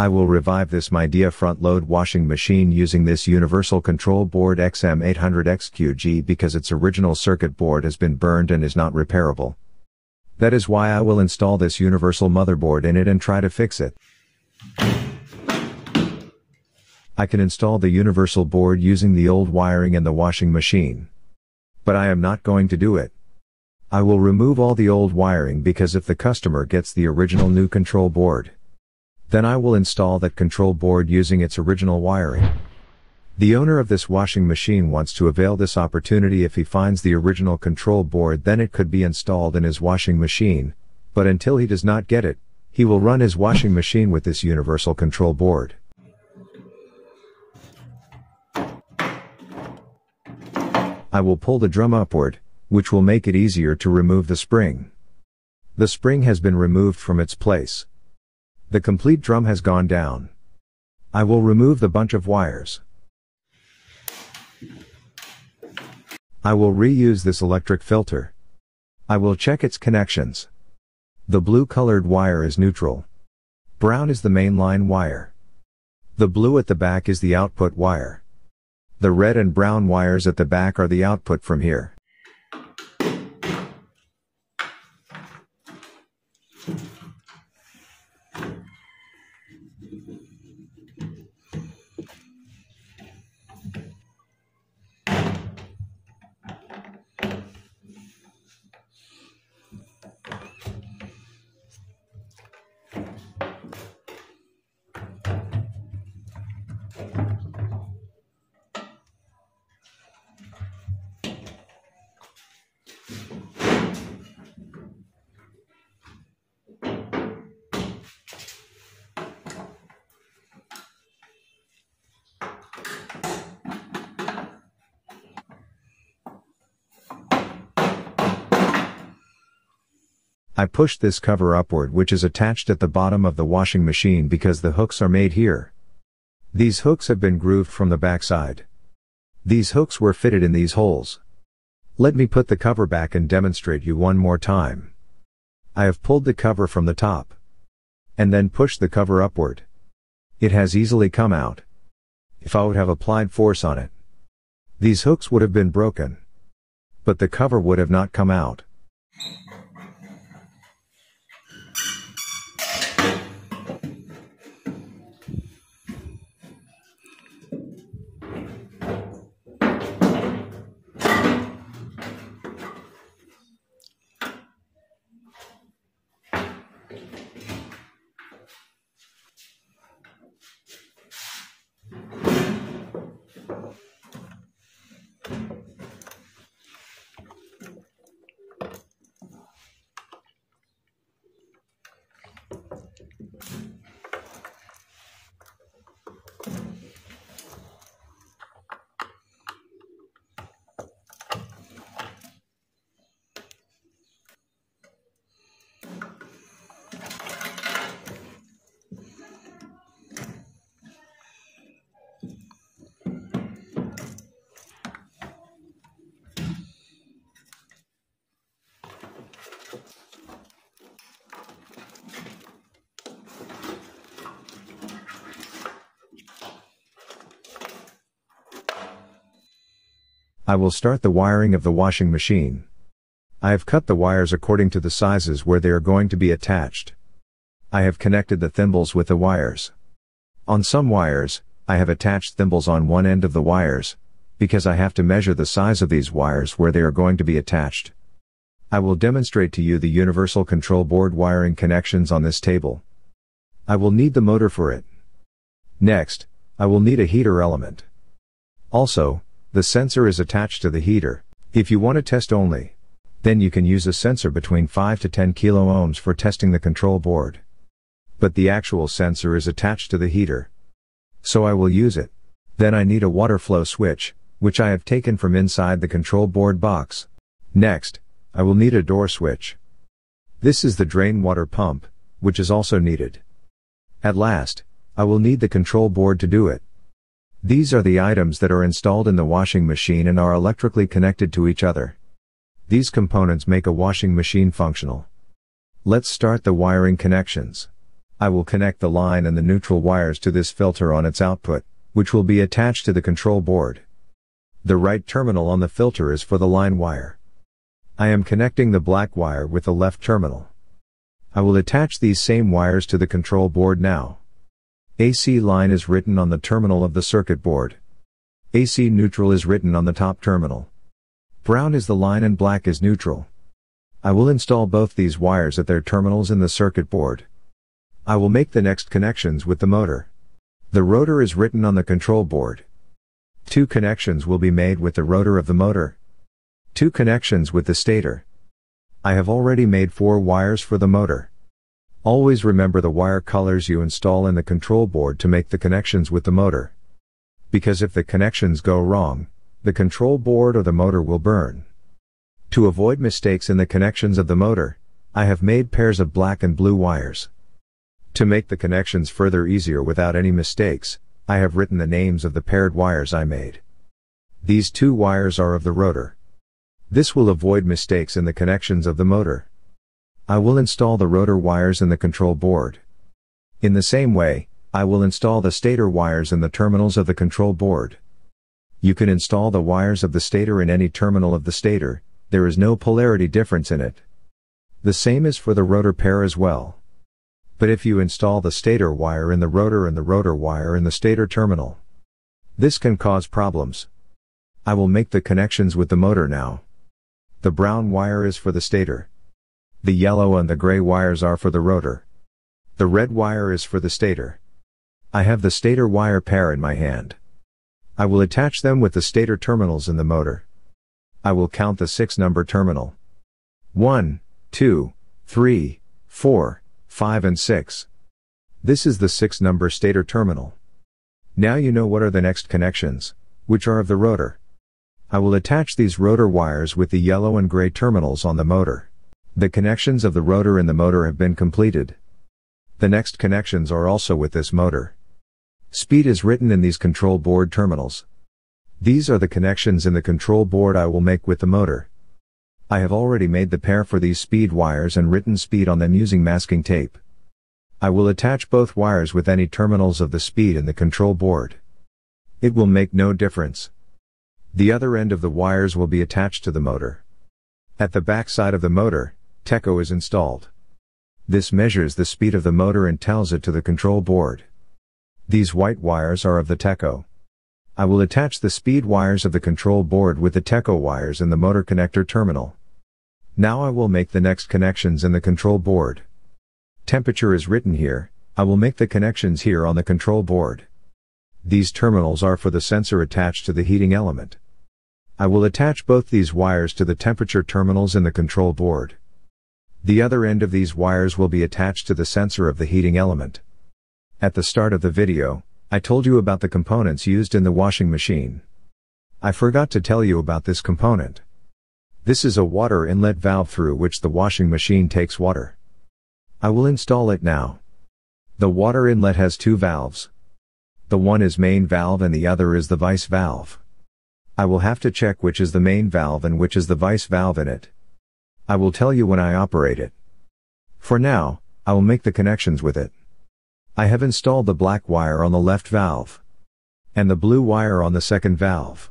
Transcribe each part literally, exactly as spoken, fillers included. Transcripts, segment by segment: I will revive this Midea front load washing machine using this universal control board X M eight hundred X Q G because its original circuit board has been burned and is not repairable. That is why I will install this universal motherboard in it and try to fix it. I can install the universal board using the old wiring and the washing machine. But I am not going to do it. I will remove all the old wiring because if the customer gets the original new control board, then I will install that control board using its original wiring. The owner of this washing machine wants to avail this opportunity. If he finds the original control board, then it could be installed in his washing machine, but until he does not get it, he will run his washing machine with this universal control board. I will pull the drum upward, which will make it easier to remove the spring. The spring has been removed from its place. The complete drum has gone down. I will remove the bunch of wires. I will reuse this electric filter. I will check its connections. The blue colored wire is neutral. Brown is the mainline wire. The blue at the back is the output wire. The red and brown wires at the back are the output from here. I push this cover upward, which is attached at the bottom of the washing machine because the hooks are made here. These hooks have been grooved from the backside. These hooks were fitted in these holes. Let me put the cover back and demonstrate you one more time. I have pulled the cover from the top and then pushed the cover upward. It has easily come out. If I would have applied force on it, these hooks would have been broken, but the cover would have not come out. I will start the wiring of the washing machine. I have cut the wires according to the sizes where they are going to be attached. I have connected the thimbles with the wires. On some wires, I have attached thimbles on one end of the wires, because I have to measure the size of these wires where they are going to be attached. I will demonstrate to you the universal control board wiring connections on this table. I will need the motor for it. Next, I will need a heater element. Also, the sensor is attached to the heater. If you want to test only, then you can use a sensor between five to ten kilo ohms for testing the control board. But the actual sensor is attached to the heater, so I will use it. Then I need a water flow switch, which I have taken from inside the control board box. Next, I will need a door switch. This is the drain water pump, which is also needed. At last, I will need the control board to do it. These are the items that are installed in the washing machine and are electrically connected to each other. These components make a washing machine functional. Let's start the wiring connections. I will connect the line and the neutral wires to this filter on its output, which will be attached to the control board. The right terminal on the filter is for the line wire. I am connecting the black wire with the left terminal. I will attach these same wires to the control board now. A C line is written on the terminal of the circuit board. A C neutral is written on the top terminal. Brown is the line and black is neutral. I will install both these wires at their terminals in the circuit board. I will make the next connections with the motor. The rotor is written on the control board. Two connections will be made with the rotor of the motor. Two connections with the stator. I have already made four wires for the motor. Always remember the wire colors you install in the control board to make the connections with the motor. Because if the connections go wrong, the control board or the motor will burn. To avoid mistakes in the connections of the motor, I have made pairs of black and blue wires. To make the connections further easier without any mistakes, I have written the names of the paired wires I made. These two wires are of the rotor. This will avoid mistakes in the connections of the motor. I will install the rotor wires in the control board. In the same way, I will install the stator wires in the terminals of the control board. You can install the wires of the stator in any terminal of the stator, there is no polarity difference in it. The same is for the rotor pair as well. But if you install the stator wire in the rotor and the rotor wire in the stator terminal, this can cause problems. I will make the connections with the motor now. The brown wire is for the stator. The yellow and the gray wires are for the rotor. The red wire is for the stator. I have the stator wire pair in my hand. I will attach them with the stator terminals in the motor. I will count the six number terminal. one, two, three, four, five and six. This is the six number stator terminal. Now you know what are the next connections, which are of the rotor. I will attach these rotor wires with the yellow and gray terminals on the motor. The connections of the rotor and the motor have been completed. The next connections are also with this motor. Speed is written in these control board terminals. These are the connections in the control board I will make with the motor. I have already made the pair for these speed wires and written speed on them using masking tape. I will attach both wires with any terminals of the speed in the control board. It will make no difference. The other end of the wires will be attached to the motor. At the back side of the motor, Teco is installed. This measures the speed of the motor and tells it to the control board. These white wires are of the Teco. I will attach the speed wires of the control board with the Teco wires in the motor connector terminal. Now I will make the next connections in the control board. Temperature is written here, I will make the connections here on the control board. These terminals are for the sensor attached to the heating element. I will attach both these wires to the temperature terminals in the control board. The other end of these wires will be attached to the sensor of the heating element. At the start of the video, I told you about the components used in the washing machine. I forgot to tell you about this component. This is a water inlet valve through which the washing machine takes water. I will install it now. The water inlet has two valves. The one is main valve and the other is the vice valve. I will have to check which is the main valve and which is the vice valve in it. I will tell you when I operate it. For now, I will make the connections with it. I have installed the black wire on the left valve and the blue wire on the second valve.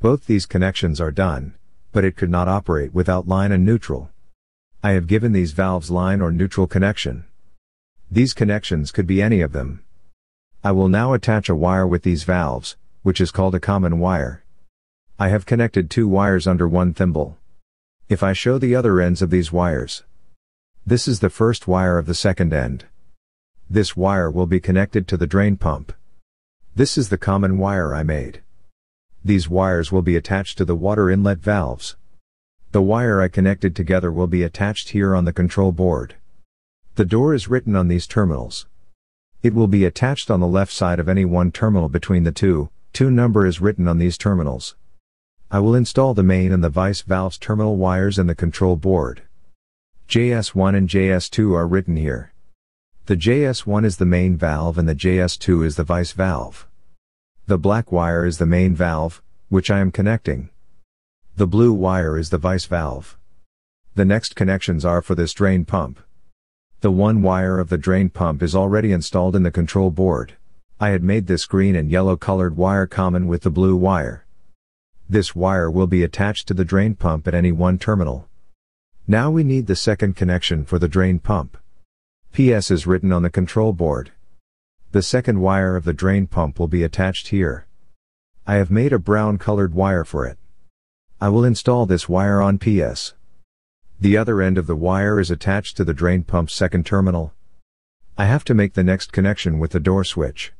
Both these connections are done, but it could not operate without line and neutral. I have given these valves line or neutral connection. These connections could be any of them. I will now attach a wire with these valves, which is called a common wire. I have connected two wires under one thimble. If I show the other ends of these wires, this is the first wire of the second end. This wire will be connected to the drain pump. This is the common wire I made. These wires will be attached to the water inlet valves. The wire I connected together will be attached here on the control board. The door is written on these terminals. It will be attached on the left side of any one terminal between the two, two number is written on these terminals. I will install the main and the vice valves terminal wires in the control board. J S one and J S two are written here. The J S one is the main valve and the J S two is the vice valve. The black wire is the main valve, which I am connecting. The blue wire is the vice valve. The next connections are for this drain pump. The one wire of the drain pump is already installed in the control board. I had made this green and yellow colored wire common with the blue wire. This wire will be attached to the drain pump at any one terminal. Now we need the second connection for the drain pump. P S is written on the control board. The second wire of the drain pump will be attached here. I have made a brown colored wire for it. I will install this wire on P S. The other end of the wire is attached to the drain pump's second terminal. I have to make the next connection with the door switch.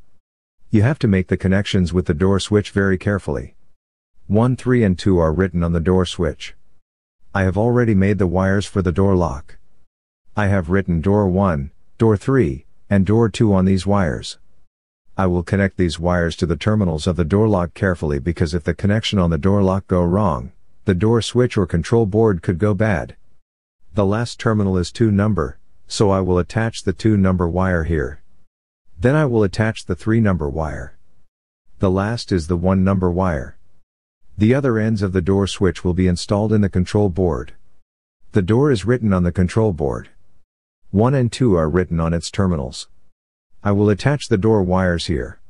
You have to make the connections with the door switch very carefully. one, three and two are written on the door switch. I have already made the wires for the door lock. I have written door one, door three, and door two on these wires. I will connect these wires to the terminals of the door lock carefully, because if the connection on the door lock go wrong, the door switch or control board could go bad. The last terminal is two number, so I will attach the two number wire here. Then I will attach the three number wire. The last is the one number wire. The other ends of the door switch will be installed in the control board. The door is written on the control board. one and two are written on its terminals. I will attach the door wires here.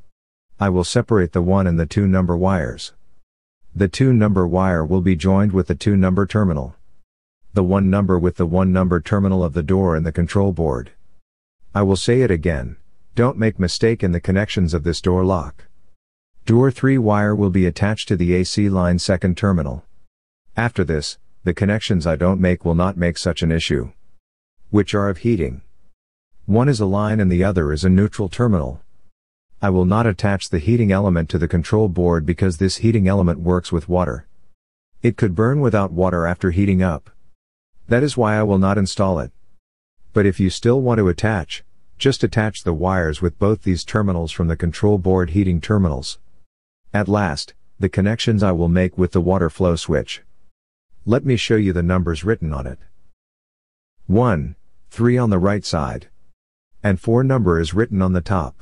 I will separate the one and the two number wires. The two number wire will be joined with the two number terminal. The one number with the one number terminal of the door in the control board. I will say it again, don't make mistake in the connections of this door lock. Door three wire will be attached to the A C line second terminal. After this, the connections I don't make will not make such an issue. Which are of heating. One is a line and the other is a neutral terminal. I will not attach the heating element to the control board because this heating element works with water. It could burn without water after heating up. That is why I will not install it. But if you still want to attach, just attach the wires with both these terminals from the control board heating terminals. At last, the connections I will make with the water flow switch. Let me show you the numbers written on it. one, three on the right side. And four number is written on the top.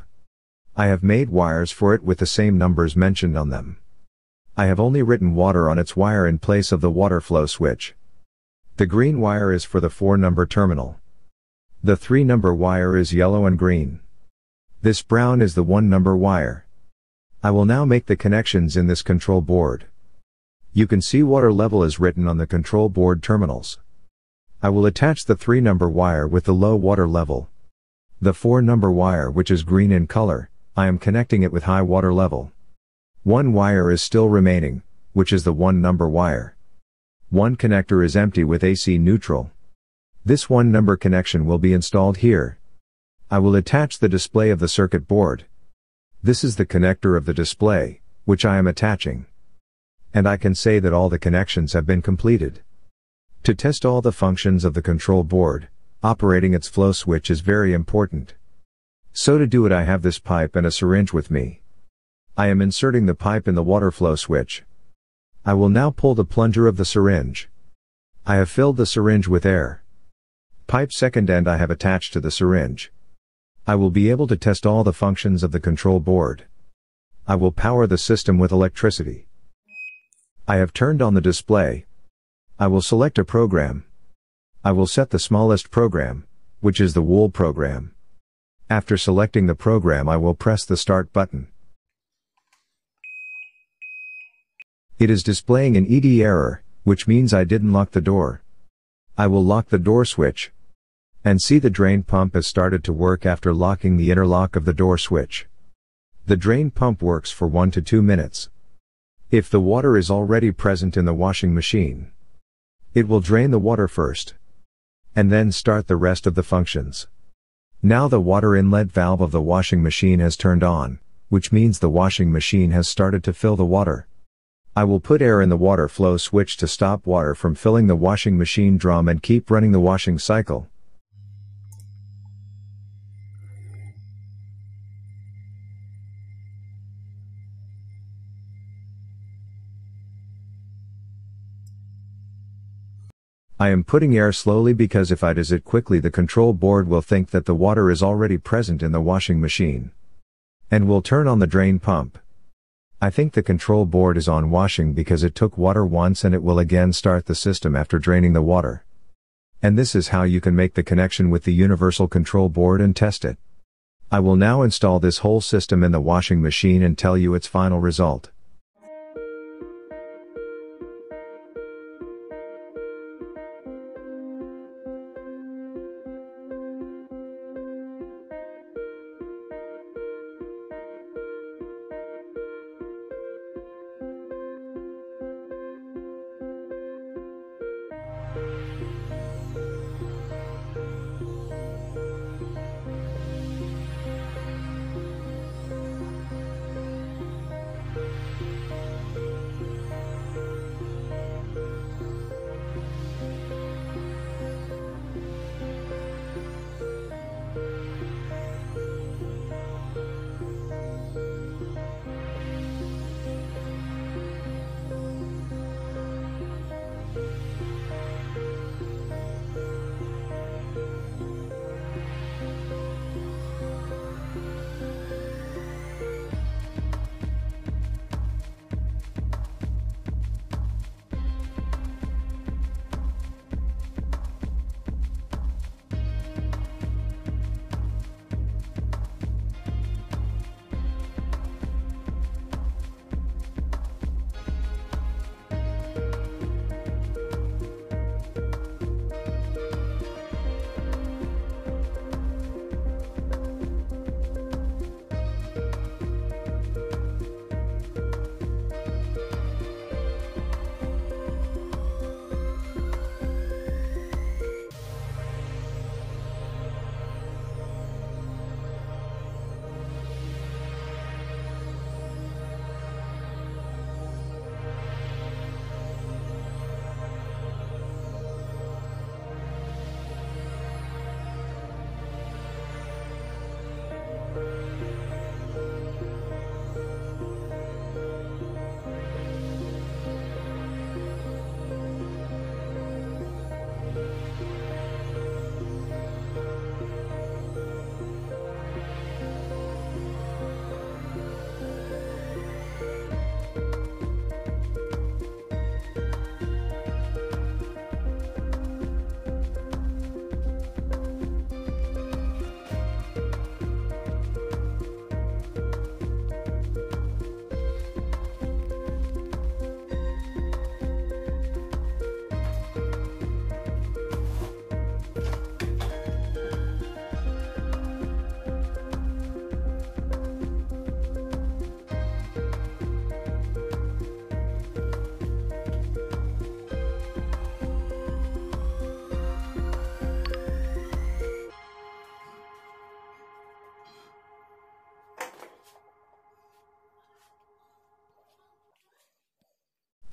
I have made wires for it with the same numbers mentioned on them. I have only written water on its wire in place of the water flow switch. The green wire is for the four number terminal. The three number wire is yellow and green. This brown is the one number wire. I will now make the connections in this control board. You can see water level is written on the control board terminals. I will attach the three number wire with the low water level. The four number wire, which is green in color, I am connecting it with high water level. One wire is still remaining, which is the one number wire. One connector is empty with A C neutral. This one number connection will be installed here. I will attach the display of the circuit board. This is the connector of the display, which I am attaching. And I can say that all the connections have been completed. To test all the functions of the control board, operating its flow switch is very important. So to do it, I have this pipe and a syringe with me. I am inserting the pipe in the water flow switch. I will now pull the plunger of the syringe. I have filled the syringe with air. Pipe second end I have attached to the syringe. I will be able to test all the functions of the control board. I will power the system with electricity. I have turned on the display. I will select a program. I will set the smallest program, which is the wool program. After selecting the program, I will press the start button. It is displaying an E D error, which means I didn't lock the door. I will lock the door switch. And see, the drain pump has started to work after locking the interlock of the door switch. The drain pump works for one to two minutes. If the water is already present in the washing machine, it will drain the water first. And then start the rest of the functions. Now the water inlet valve of the washing machine has turned on, which means the washing machine has started to fill the water. I will put air in the water flow switch to stop water from filling the washing machine drum and keep running the washing cycle. I am putting air slowly because if I does it quickly, the control board will think that the water is already present in the washing machine. And will turn on the drain pump. I think the control board is on washing because it took water once, and it will again start the system after draining the water. And this is how you can make the connection with the universal control board and test it. I will now install this whole system in the washing machine and tell you its final result.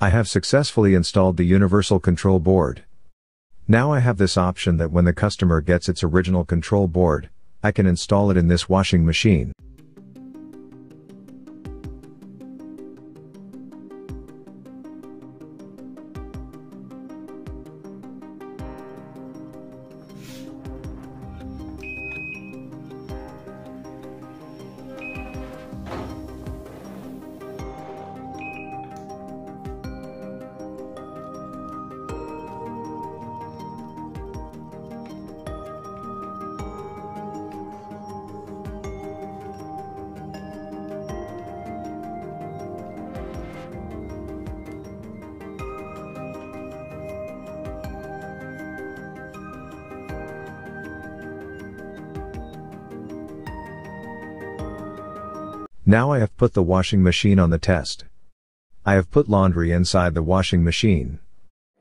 I have successfully installed the universal control board. Now I have this option that when the customer gets its original control board, I can install it in this washing machine. Now I have put the washing machine on the test. I have put laundry inside the washing machine.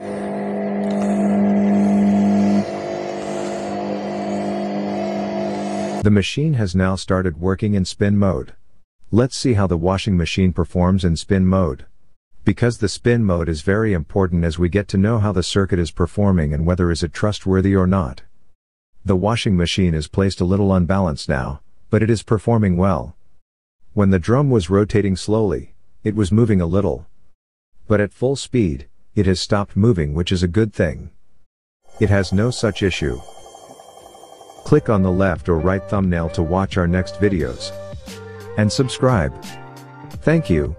The machine has now started working in spin mode. Let's see how the washing machine performs in spin mode. Because the spin mode is very important as we get to know how the circuit is performing and whether is it trustworthy or not. The washing machine is placed a little unbalanced now, but it is performing well. When the drum was rotating slowly, it was moving a little. But at full speed, it has stopped moving, which is a good thing. It has no such issue. Click on the left or right thumbnail to watch our next videos. And subscribe. Thank you.